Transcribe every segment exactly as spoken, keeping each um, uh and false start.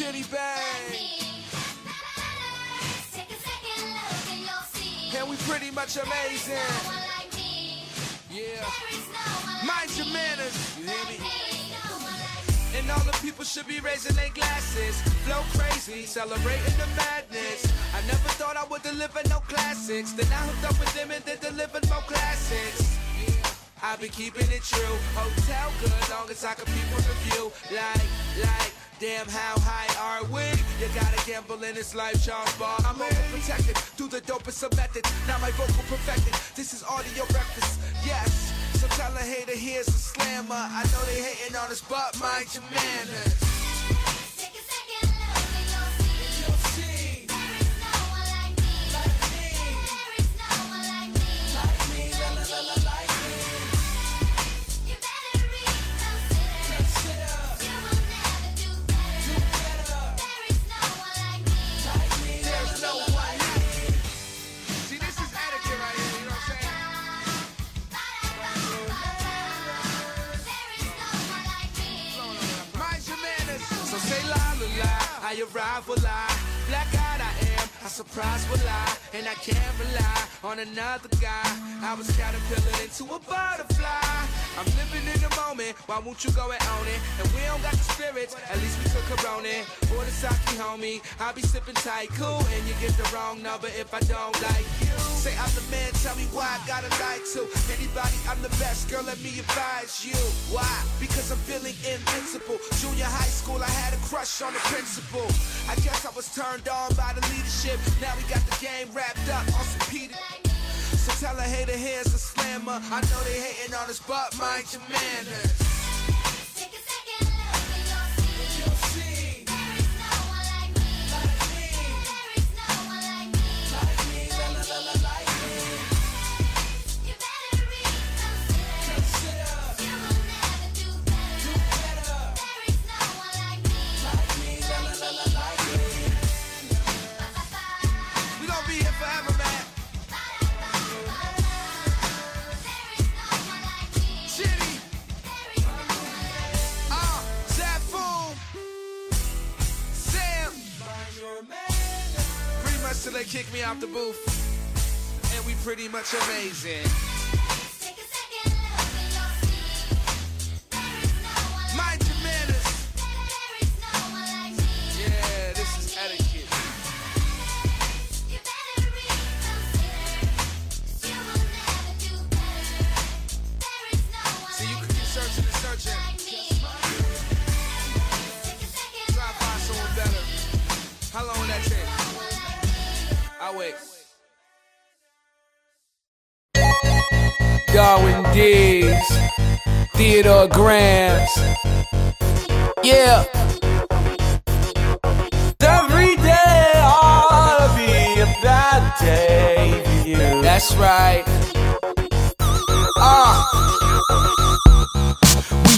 Chitty bang. Take a second look and you'll see. And we pretty much amazing. There is no one like me. Yeah. There is no one mind like your me. Manners. You hear me? There is no one like me. And all the people should be raising their glasses. Flow crazy, celebrating the madness. I never thought I would deliver no classics. Then I hooked up with them and then delivered more classics. I be keeping it true. Hotel good, long as I can peep on the view. Like, like, damn, how high are we? You gotta gamble in this life, Charles Ball. I'm overprotected, do the dopest of methods. Now my vocal perfected, this is audio breakfast, yes. So tell a hater here's a slammer. I know they hating on us, but mind your manners. I arrive will lie, black-eyed I am, I surprise will lie, and I can't rely on another guy. I was caterpillar into a butterfly. I'm living in the moment, why won't you go and own it? And we don't got the spirits, at least we took Corona. Or the sake, homie, I be sipping tight, cool, and you get the wrong number if I don't like you. Say I'm the man, tell me why I gotta lie to anybody, I'm the best, girl, let me advise you. Why? Because I'm feeling invincible. Junior high school, I had a crush on the principal. I guess I was turned on by the leadership. Now we got the game wrapped up on some Peter. So tell a hater here's a slammer. I know they hating on us, but mind your manners. Till they kick me out the booth, and we pretty much amazing. Take a second look and you'll see. There is no one like mind your manners. There is no one like me. Yeah, this is etiquette. You better reconsider. You will never do better. There is no one so like me. So you can keep searching and searching. Like me. Try to find someone better. How long will that take? Darwin Diggs, Theodore Grams, yeah. Every day ought to be a bad day for you. That's right.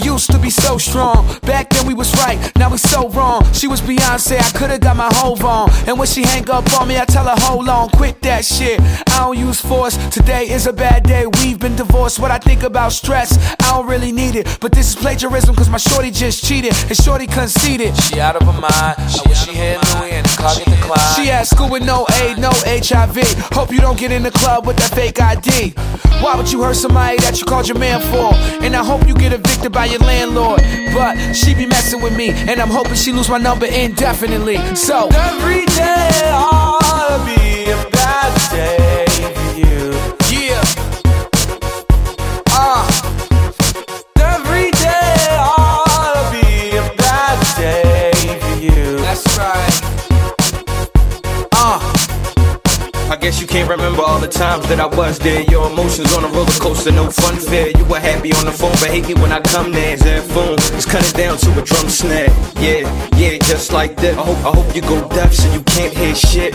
Used to be so strong, back then we was right, now we so wrong. She was Beyonce, I could've got my hove on. And when she hang up on me, I tell her, hold on, quit that shit. I don't use force, today is a bad day, we've been divorced. What I think about stress, I don't really need it. But this is plagiarism, cause my shorty just cheated, and shorty conceded. She out of her mind, I wish she had Louis and the car get declined. She at school with no aid, no H I V. Hope you don't get in the club with that fake I D. Why would you hurt somebody that you called your man for? And I hope you get evicted by your landlord, but she be messing with me, and I'm hoping she lose my number indefinitely. So every day ought to be a bad day for you. Yeah. Ah. Uh. Every day ought to be a bad day for you. That's right. Ah. Uh. I guess you can't remember all the times that I was there. Your emotions on a roller coaster, no fun fair. You were happy on the phone, but hate me when I come there. That phone is cutting down to a drum snare. Yeah, yeah, just like that. I hope, I hope you go deaf so you can't hear shit.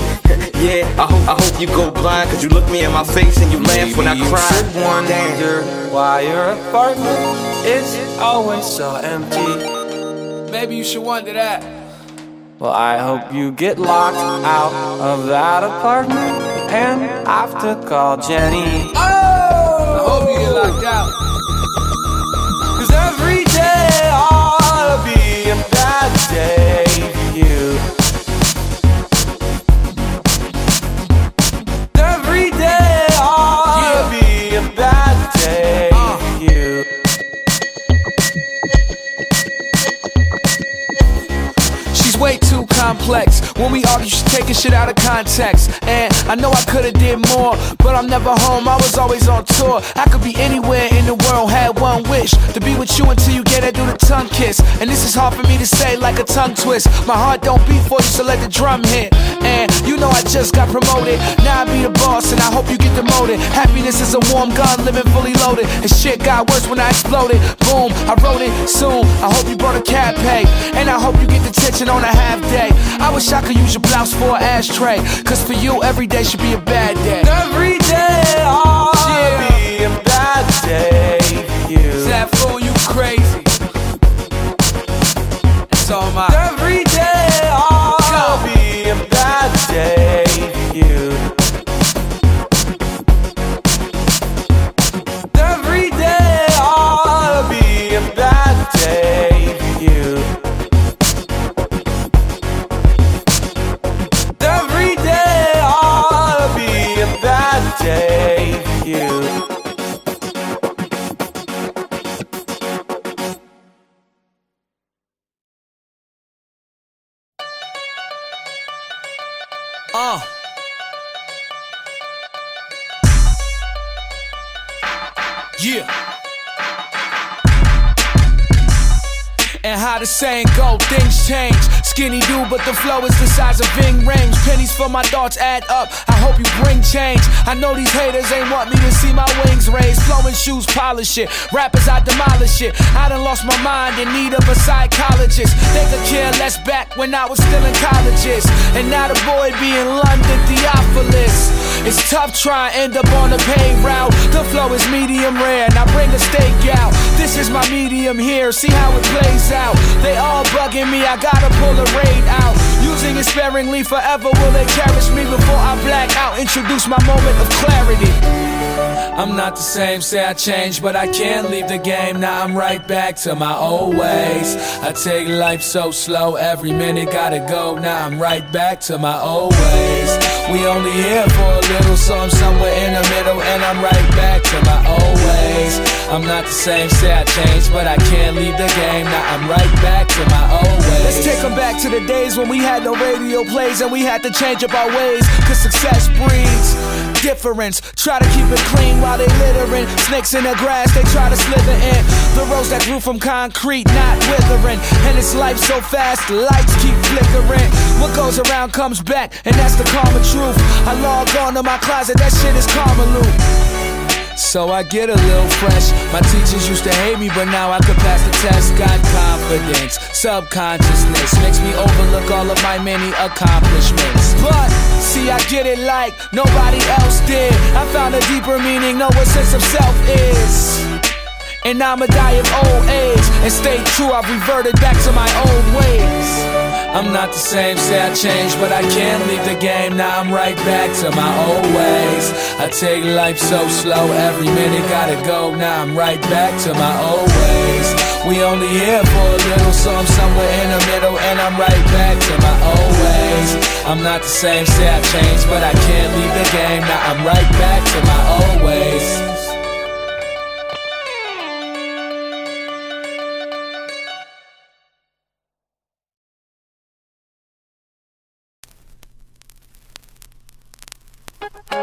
Yeah, I hope, I hope you go blind, cause you look me in my face and you laugh when I cry. Maybe you should wonder why your apartment is always so empty. Maybe you should wonder that. Well, I hope you get locked out of that apartment and I have to call Jenny. Oh! I hope you get locked out. Cause every day ought to be a bad day. you. Every day ought to be a bad day for you. She's way too complex. When we argue, she's taking shit out of context. And I know I could've did more, but I'm never home, I was always on tour. I could be anywhere in the world, had one wish: to be with you until you get it, do the tongue kiss. And this is hard for me to say like a tongue twist. My heart don't beat for you, so let the drum hit. And you know I just got promoted, now I be the boss and I hope you get demoted. Happiness is a warm gun, living fully loaded. And shit got worse when I exploded. Boom, I wrote it soon, I hope you brought a cab pay. And I hope you get detention on a half day. I wish I could use your blouse for an ashtray, cause for you every day should be a bad day. Every day ought to be a bad day for you. Is that fool, you crazy? That's all my. Every day ought to be a bad day for you. Every day ought to be a bad day for you. Day for you. Uh. Yeah. And how the saying go, things change. Skinny dude, but the flow is the size of Ving rings. Pennies for my thoughts add up, I hope you bring change. I know these haters ain't want me to see my wings raised. Flowing shoes, polish it, rappers I demolish it. I done lost my mind in need of a psychologist. They could care less back when I was still in colleges. And now the boy be in London, Theophilus. It's tough trying to end up on the pay route. The flow is medium rare and I bring a steak out. This is my medium here, see how it plays out. Out. They all bugging me, I gotta pull a raid out. Using it sparingly, forever will they cherish me. Before I black out, introduce my moment of clarity. I'm not the same, say I changed, but I can't leave the game. Now I'm right back to my old ways. I take life so slow, every minute gotta go. Now I'm right back to my old ways. We only here for a little, so I'm somewhere in the middle. And I'm right back to my old ways. I'm not the same, say I changed, but I can't leave the game. Now I'm right back to my old ways. Let's take them back to the days when we had no radio plays and we had to change up our ways, cause success breeds difference. Try to keep it clean while they littering. Snakes in the grass, they try to slither in. The roads that grew from concrete, not withering. And it's life so fast, the lights keep flickering. What goes around comes back, and that's the karma truth. I log on to my closet, that shit is karma loop. So I get a little fresh. My teachers used to hate me, but now I could pass the test. Got confidence, subconsciousness makes me overlook all of my many accomplishments. But, see I get it like nobody else did. I found a deeper meaning, know what sense of self is. And I'ma die of old age and stay true, I've reverted back to my old ways. I'm not the same, say I changed, but I can't leave the game. Now I'm right back to my old ways. I take life so slow, every minute gotta go. Now I'm right back to my old ways. We only here for a little, so I'm somewhere in the middle. And I'm right back to my old ways. I'm not the same, say I changed, but I can't leave the game. Now I'm right back to my old ways.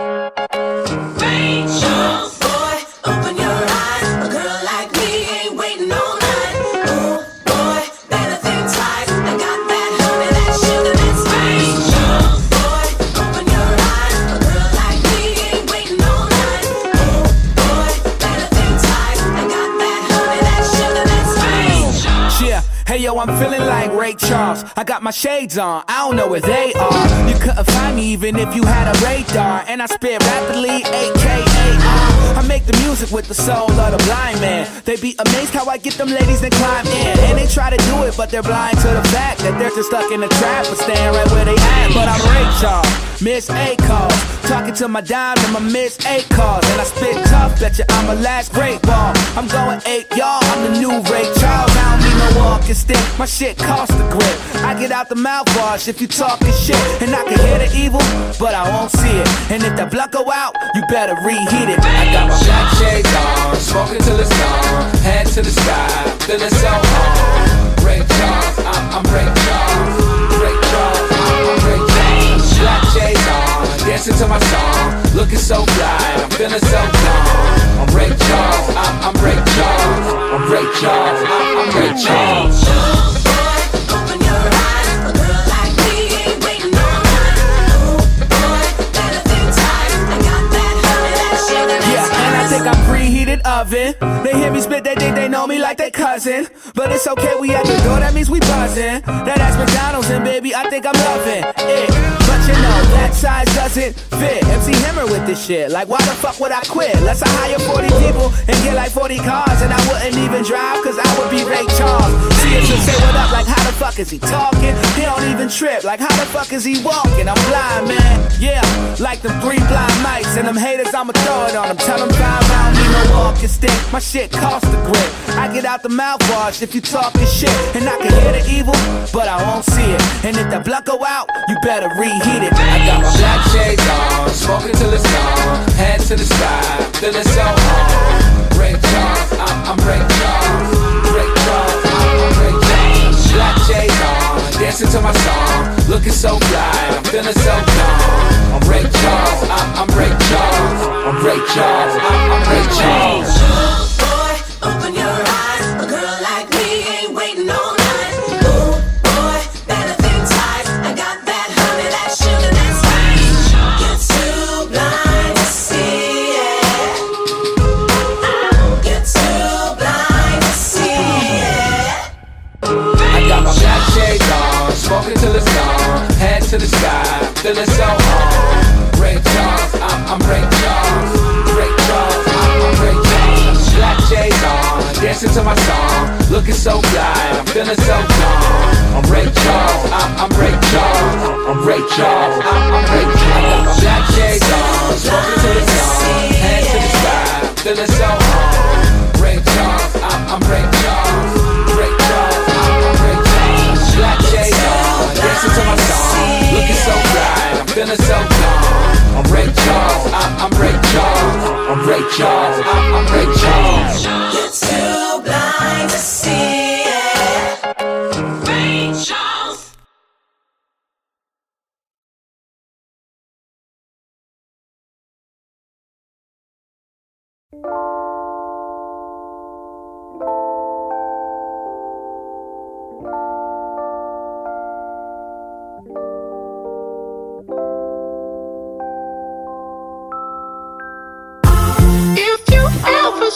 Ray Charles, boy, open your eyes. A girl like me ain't waiting all night. Oh boy, better think twice. I got that honey, that sugar, that's Ray Charles, boy, open your eyes. A girl like me ain't waiting all night. Oh boy, better think twice. I got that honey, that sugar, that's Ray Charles. Yeah, hey yo, I'm feeling like Ray Charles. I got my shades on, I don't know where they are. You couldn't find me even if you had a radar. And I spit rapidly, A K A R. I make the music with the soul of the blind man. They be amazed how I get them ladies that climb in. And they try to do it, but they're blind to the fact that they're just stuck in the trap or staying right where they at. But I'm Ray Charles, Miss A calls, talking to my dime and my Miss A calls. And I spit tough, bet you I'm a last great ball. I'm going eight, y'all, I'm the new Ray Charles. I don't need no walking stick, my shit cost a grip. I get out the mouthwash if you talking shit, and I can hear the evil, but I won't see it. And if the blood go out, you better reheat it. I got my black shades on, smoking till it's gone, head to the sky, then it's so hard. Ray Charles, I'm, I'm Ray Charles. Ray Charles, I'm, I'm Ray Charles. Black shades on, dancing to my song, looking so fly, I'm feeling so gone. I'm Ray Charles, I'm, I'm Ray Charles, I'm Ray Charles, I'm, I'm Ray Charles. Boy, open your eyes, a girl like me ain't waiting all night. Oh boy, better think twice, I got that honey, that shit that yeah, nice. And I think I'm preheated oven. They hear me spit, they think they know me like their cousin. But it's okay, we at the door, that means we buzzing. That ass McDonald's and baby, I think I'm loving it. But you know, that size doesn't fit. M C Hammer with this shit, like why the fuck would I quit? Let's I hire forty people and get like forty cars, and I wouldn't even drive, cause I would be Ray Charles. See if you say what up, like how the fuck is he talking? He don't even trip, like how the fuck is he walking? I'm blind, man, yeah, like the three blind mics. And them haters, I'ma throw it on them, tell them five, I don't need no walking stick, my shit cost a grip. I get out the mouthwash if you talking shit, and I can hear the evil, but I won't see it. And if the blood go out, you better reheat it. I got my black shades on, smoking till it's gone, head to the sky, then it's so hard. Ray Charles, I'm, I'm Ray Charles. Ray Charles, I'm, I'm Ray Charles. Black shades on, dancing to my song, looking so fly, I'm feeling so gone. I'm Ray Charles, I'm, I'm Ray Charles. I'm Ray Charles, I'm, I'm Ray Charles. Boy, open your eyes, a girl like me ain't waiting all night. Oh boy, better think twice, I got that honey, that sugar, that's nice. You're too blind to see it. You're too blind to see it. I got my black shades on, smoking till it's gone, head to the sky, feeling so hard. Ray Charles, I'm, I'm Ray Charles. Ray Charles, I'm, I'm Ray Charles. Black shades on, dancing to my song, looking so fly, I'm feeling so gone. I'm Ray Charles, I'm, I'm Ray Charles. I'm Ray Charles, I'm, I'm Ray Charles. Black shades on, smoking to the song, hands to the sky, feeling so hard. Ray Charles, I'm, I'm Ray Charles. Ray Charles, I'm, I'm Ray Charles. Black shades on, dancing to my song, looking so fly, I'm feeling so gone. I'm Ray Charles, I'm, I'm Ray Charles, I'm Ray Charles, I'm, I'm Ray Charles. You're too blind to see it. Ray Charles.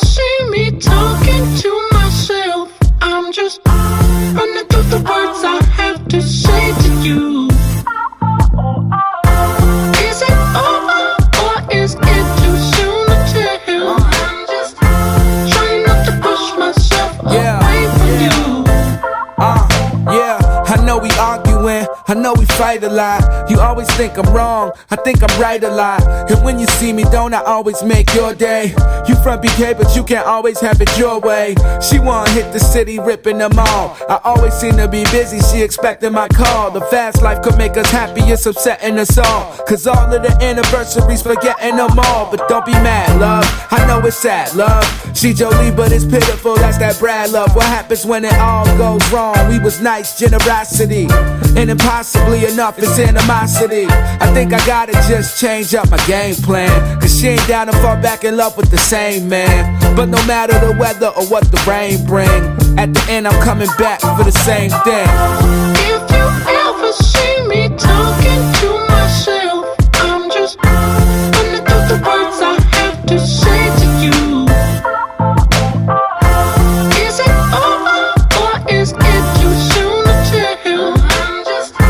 See me talking to myself, I'm just running through the words I have to say to you. Is it over or is it too soon to tell? I'm just trying not to push myself yeah. away from yeah. you. Uh, yeah, I know we arguing, I know we fight a lot. You always think I'm wrong, I think I'm right a lot. And when you see me, don't I always make your day? You from B K, but you can't always have it your way. She wanna hit the city, ripping them all. I always seem to be busy, she expecting my call. The fast life could make us happy, it's upsetting us all. Cause all of the anniversaries, forgetting them all. But don't be mad, love, I know it's sad, love. She Jolie, but it's pitiful, that's that Brad love. What happens when it all goes wrong? We was nice, generosity, and impossible. Possibly enough, it's animosity. I think I gotta just change up my game plan, cause she ain't down and far back in love with the same man. But no matter the weather or what the rain bring, at the end I'm coming back for the same thing. If you ever see me talking to myself, I'm just running through the words I have to say to you. Is it over or is it too soon to tell? I'm just uh,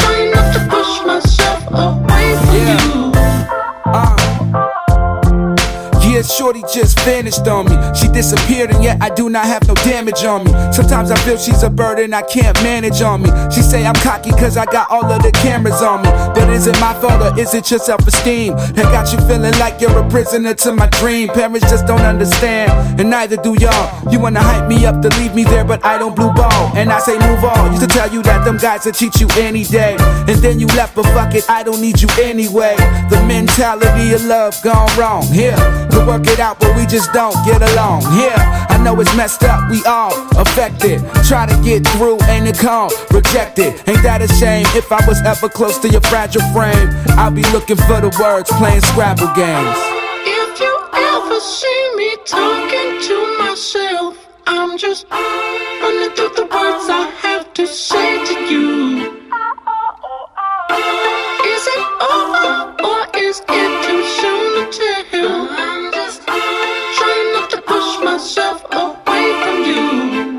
trying not to push myself away from yeah. you. Uh. Yeah, shorty just vanished on me. She disappeared and yet I do not have no damage on me. Sometimes I feel she's a burden I can't manage on me. She say I'm cocky cause I got all of the cameras on me. But is it my fault or is it your self-esteem that got you feeling like you're a prisoner to my dream? Parents just don't understand, and neither do y'all. You wanna hype me up to leave me there, but I don't blue ball, and I say move on. Used to tell you that them guys will cheat you any day, and then you left, but fuck it, I don't need you anyway. The mentality of love gone wrong. Here, yeah, we work it out, but we just don't get along. Here, yeah, I know it's messed up, we all affected. Try to get through, ain't it calm, rejected. Ain't that a shame? If I was ever close to your fragile frame, I'd be looking for the words, playing Scrabble games. If you ever see me talking to myself, I'm just running through the words I have to say to you. Is it over or is it too soon to tell? I'm just trying not to push myself away from you.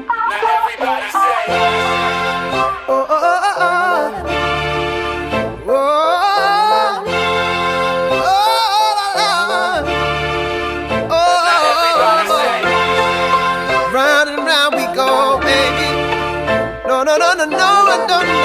Now everybody say oh, oh, oh, oh, oh, oh, oh, oh, oh. Round and round we go, baby. No, no, no, no, no, I don't know.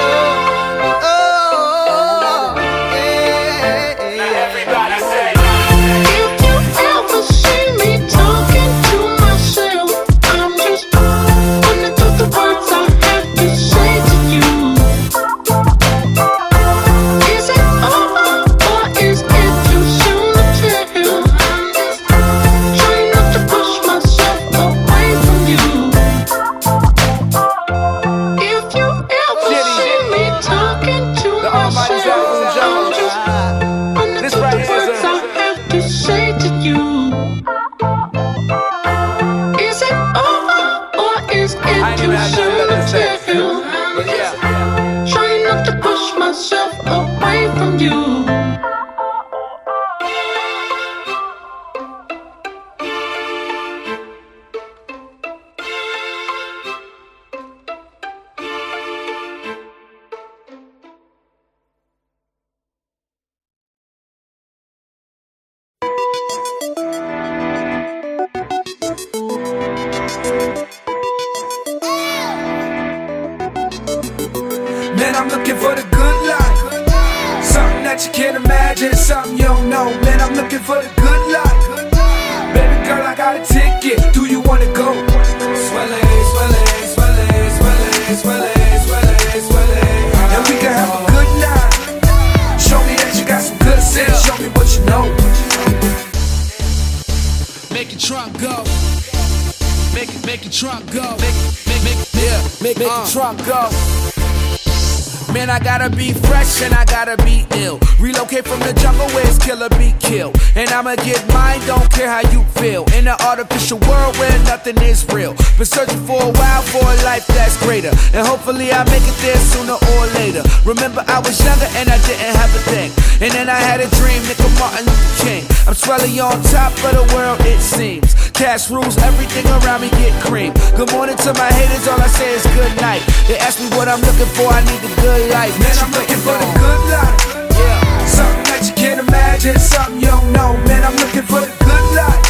On top of the world it seems, cash rules everything around me, get cream. Good morning to my haters, all I say is good night. They ask me what I'm looking for, I need a good life. Man, I'm looking for the good life, yeah. Something that you can't imagine, something you don't know. Man, I'm looking for the good life.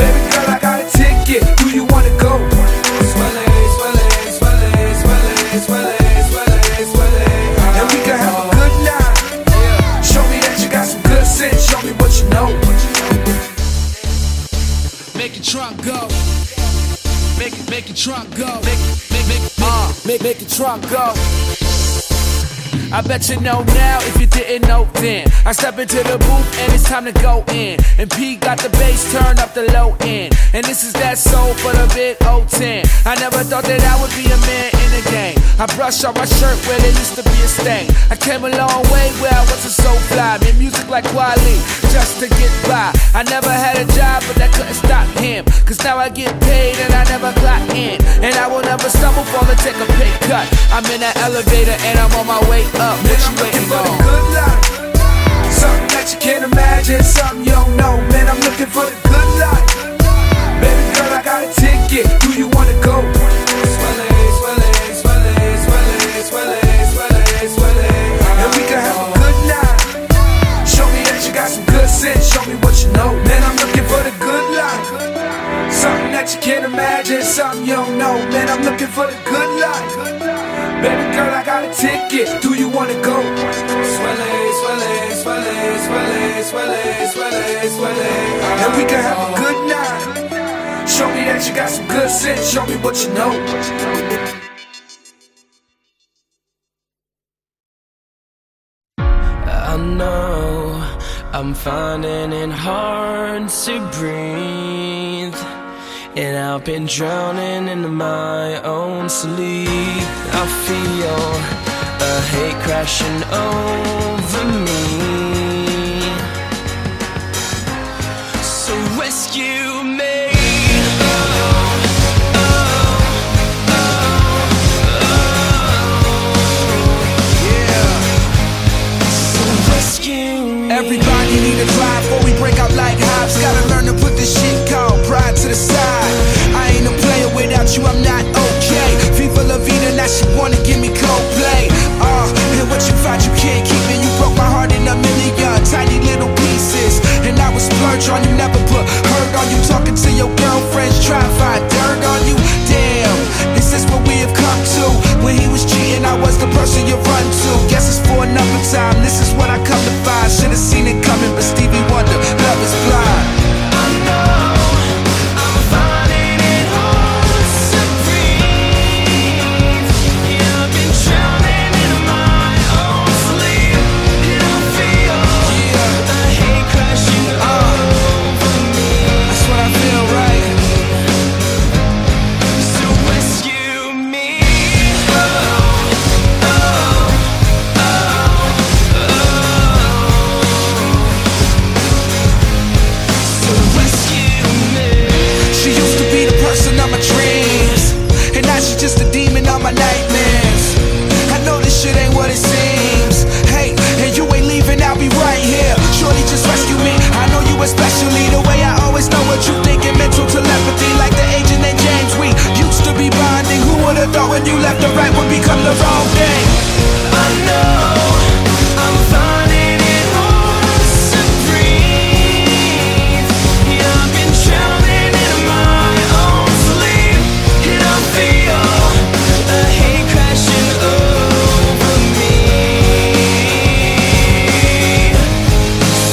Baby girl, I got a ticket, do you wanna go? Swell it, swell it, swell it, swell it, swell it. Show me what you know. Make your trunk go. Make it, make your trunk go. Make it, make, make, uh, make, make your trunk go. I bet you know now if you didn't know then. I step into the booth and it's time to go in. And P got the bass turned up the low end. And this is that soul for the big O ten. I never thought that I would be a man in the game. I brushed off my shirt where there used to be a stain. I came a long way where I wasn't so fly. Made music like Wally just to get by. I never had a job but that couldn't stop him. Cause now I get paid and I never clock in. And I will never stumble, fall and take a pay cut. I'm in that elevator and I'm on my way up. Man, I'm looking for the good life. Something that you can't imagine, something you don't know. Man, I'm looking for the good life. Baby girl, I got a ticket, do you wanna go? Swell it, swell it, swell it, swell it, swell it, swell it, swell it. And we can have a good night. Show me that you got some good sense, show me what you know. Man, I'm looking for the imagine something you don't know. Man, I'm looking for the good luck. Baby girl, I got a ticket. Do you wanna go? Swelle, swelle, swelle, swelle, swelle, swelle, swelle. And we can have a good night. Show me that you got some good sense. Show me what you know. I know I'm finding it hard to breathe, and I've been drowning in my own sleep. I feel a hate crashing over me, so rescue me. Oh, oh, oh, oh, yeah. So rescue me. Everybody need a drive before we break out like hives. Gotta learn to put this shit called pride to the side. I ain't no player without you, I'm not okay. Viva La Vida, now she wanna give me Coldplay. Uh, and what you find you can't keep it. You broke my heart in a million tiny little pieces, and I was splurge on you, never put hurt on you. Talking to your girlfriends, try to find dirt on you. Damn, is this what we have come to? When he was cheating, I was the person you run to. Guess it's for another time, this is what I come to find. Should've seen it coming, but Stevie Wonder, love is blind. I know I'm finding it hard to breathe, and I've been drowning in my own sleep. And I feel the hate crashing over me. That's what I feel, right? So rescue me. Oh, oh, oh, oh. So rescue me. She used to be the person of my dreams, and now she's just a demon on my nightmares. I know this shit ain't what it seems. Hey, and you ain't leaving, I'll be right here. Shorty, just rescue me. I know you especially, the way I always know what you thinking. Mental telepathy, like the agent and James. We used to be bonding. Who would've thought when you left, the right would become the wrong thing? I know I'm finding it hard to breathe, and I've been drowning in my own sleep. And I feel the hate crashing over me.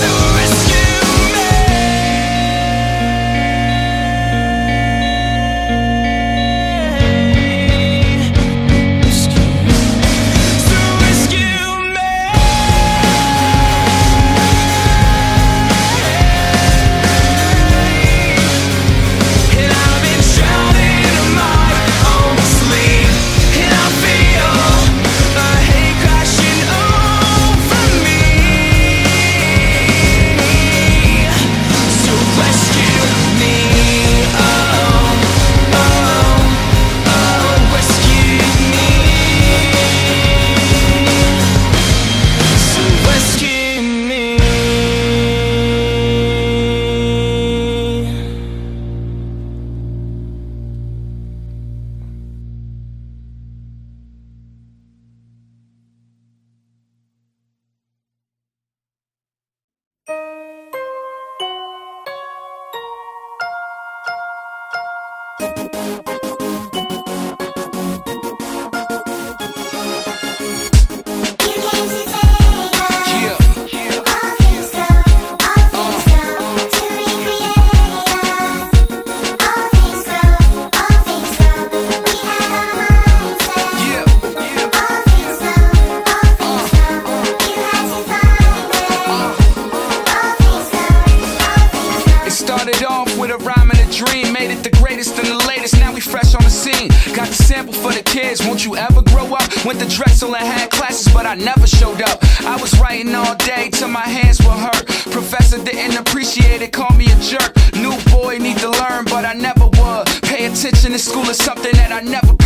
So rescue me. So rescue me. And I've been drowning in my own sleep. And I feel the hate crashing over me. So rescue me. Oh, oh, oh, rescue me. So rescue me. Yeah. Yeah. It started off with a rhyme and a dream, made it the greatest and the latest. Now we fresh on the scene. Got the sample for the kids. Won't you ever grow up? Went to Drexel and had classes, but I never showed up. I was writing all day till my hands were hurt. Professor didn't appreciate it, called me a jerk. New boy, need to learn, but I never would. Pay attention in school is something that I never